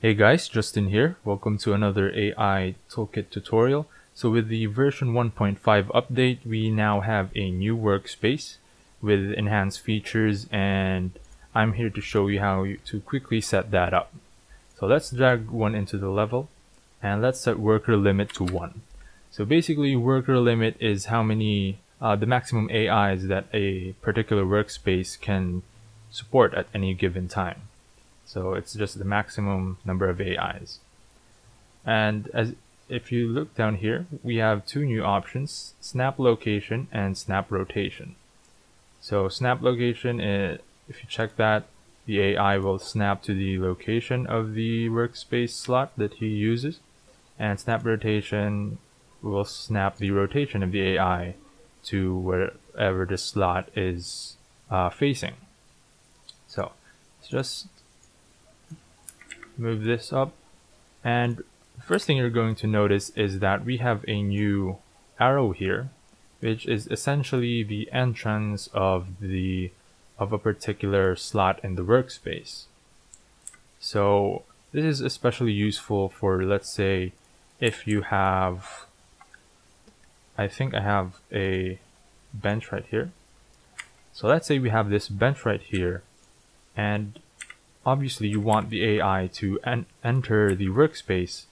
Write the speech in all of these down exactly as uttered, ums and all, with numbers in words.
Hey guys, Justin here. Welcome to another A I Toolkit tutorial. So with the version one point five update, we now have a new workspace with enhanced features, and I'm here to show you how to quickly set that up. So let's drag one into the level and let's set worker limit to one. So basically worker limit is how many, uh, the maximum A Is that a particular workspace can support at any given time. So it's just the maximum number of A Is. And as if you look down here, we have two new options, snap location and snap rotation. So snap location, is, if you check that, the A I will snap to the location of the workspace slot that he uses. And snap rotation will snap the rotation of the A I to wherever the slot is uh, facing. So it's just move this up, and the first thing you're going to notice is that we have a new arrow here, which is essentially the entrance of the of a particular slot in the workspace. So this is especially useful for, let's say, if you have, I think I have a bench right here. So let's say we have this bench right here, and obviously you want the A I to en enter the workspace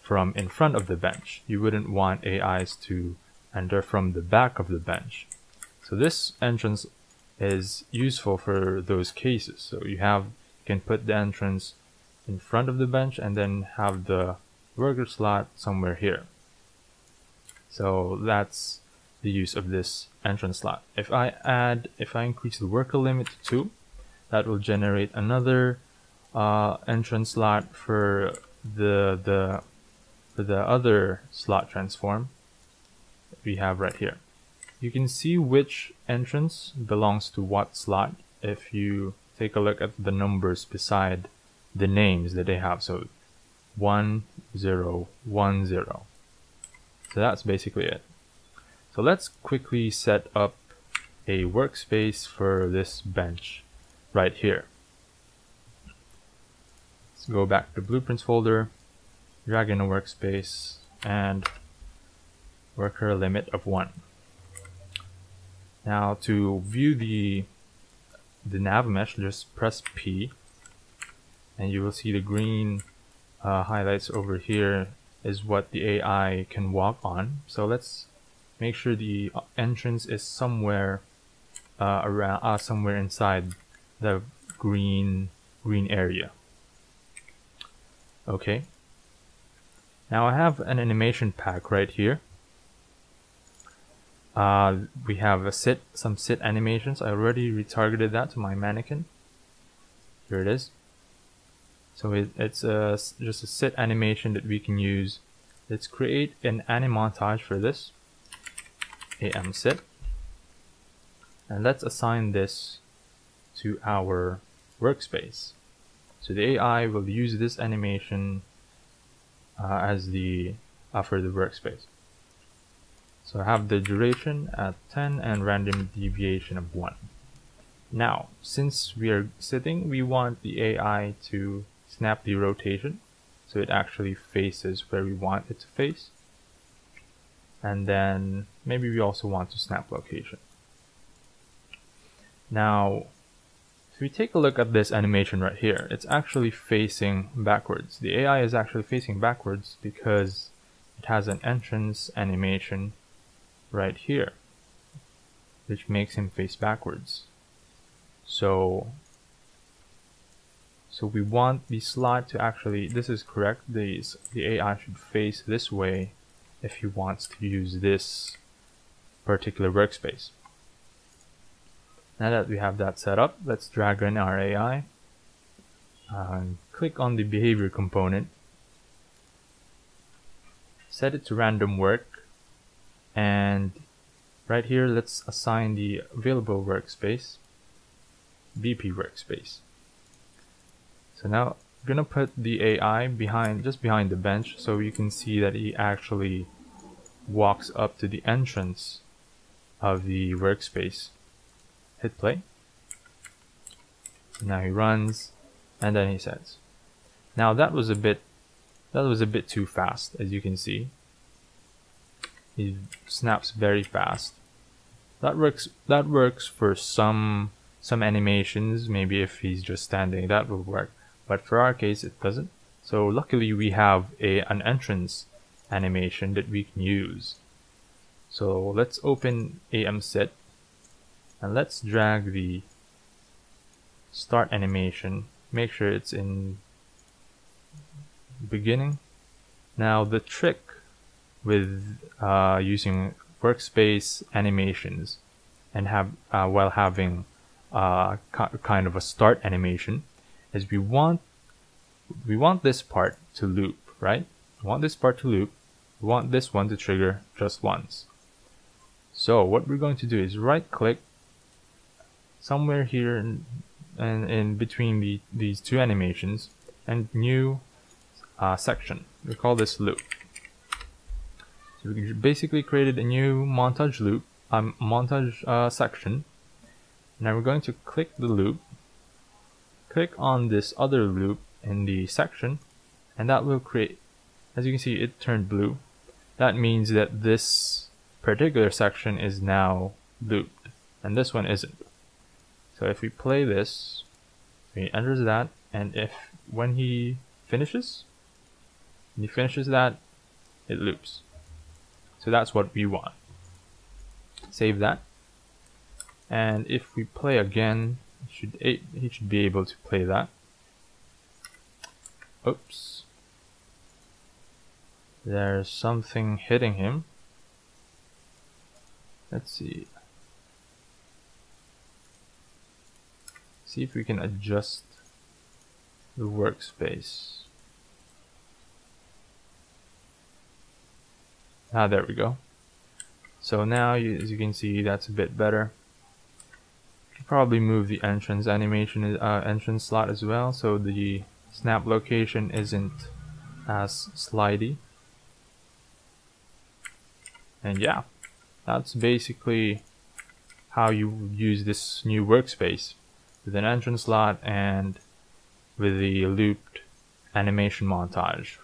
from in front of the bench. You wouldn't want A Is to enter from the back of the bench. So this entrance is useful for those cases. So you have you can put the entrance in front of the bench and then have the worker slot somewhere here. So that's the use of this entrance slot. If I add, if I increase the worker limit to two, that will generate another uh, entrance slot for the the for the other slot transform that we have right here. You can see which entrance belongs to what slot if you take a look at the numbers beside the names that they have. So one zero one zero. So that's basically it. So let's quickly set up a workspace for this bench right here. Let's go back to blueprints folder, drag in a workspace, and worker limit of one. Now to view the the nav mesh, just press P, and you will see the green uh, highlights over here is what the A I can walk on. So let's make sure the entrance is somewhere uh, around, uh, somewhere inside the green green area. Okay, now I have an animation pack right here. Uh, we have a sit some sit animations. I already retargeted that to my mannequin. Here it is. So it, it's a, just a sit animation that we can use. Let's create an animontage for this, AMSet, and let's assign this to our workspace. So the A I will use this animation uh, as the uh, for the workspace. So I have the duration at ten and random deviation of one. Now, since we are sitting, we want the A I to snap the rotation so it actually faces where we want it to face. And then maybe we also want to snap location. Now, if we take a look at this animation right here, it's actually facing backwards. The A I is actually facing backwards because it has an entrance animation right here, which makes him face backwards. So, so we want the slot to actually, this is correct, the, the A I should face this way if he wants to use this particular workspace. Now that we have that set up, let's drag in our A I and click on the behavior component. Set it to random work, and right here let's assign the available workspace, B P workspace. So now I'm gonna put the A I behind, just behind the bench, so you can see that he actually walks up to the entrance of the workspace. Hit play. Now he runs, and then he sets. Now that was a bit that was a bit too fast, as you can see. It snaps very fast. That works that works for some some animations. Maybe if he's just standing, that would work. But for our case, it doesn't. So luckily we have a an entrance animation that we can use. So let's open AMSet and let's drag the start animation. Make sure it's in beginning. Now the trick with uh, using workspace animations and have uh, while having uh, kind of a start animation is we want we want this part to loop, right? We want this part to loop. We want this one to trigger just once. So what we're going to do is right click somewhere here and in, in, in between the, these two animations and new uh, section. We call this loop. So we basically created a new montage loop, um, montage uh, section. Now we're going to click the loop, click on this other loop in the section, and that will create, as you can see, it turned blue. That means that this particular section is now looped, and this one isn't. So if we play this, he enters that, and if when he finishes, when he finishes that, it loops. So that's what we want. Save that, and if we play again, he should he should be able to play that. Oops. There's something hitting him. Let's see. See if we can adjust the workspace. Ah, there we go. So now, you, as you can see, that's a bit better. Should probably move the entrance animation, uh, entrance slot as well, so the snap location isn't as slidey. And yeah, that's basically how you use this new workspace, with an entrance slot and with the looped animation montage.